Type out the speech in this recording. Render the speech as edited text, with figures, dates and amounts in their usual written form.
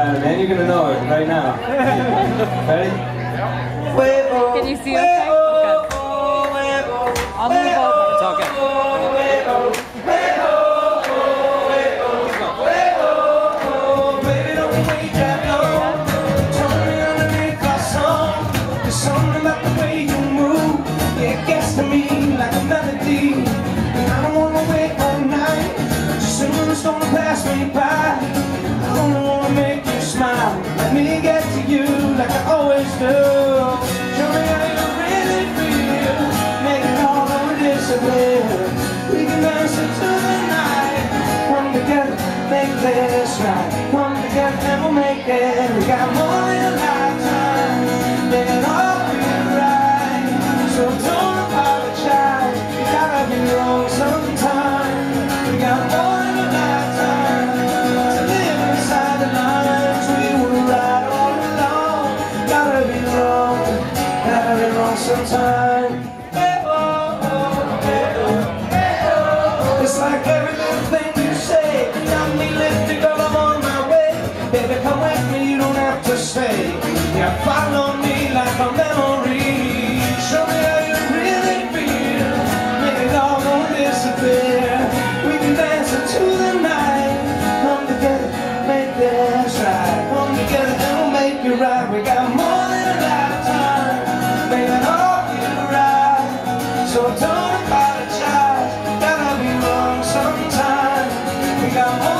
about it, man. You're gonna know it right now. Ready? Huevo. Can you see us? Okay? Okay. I'll move over. It's okay. Huevo. Huevo. Don't apologize, gotta be wrong sometimes. We got more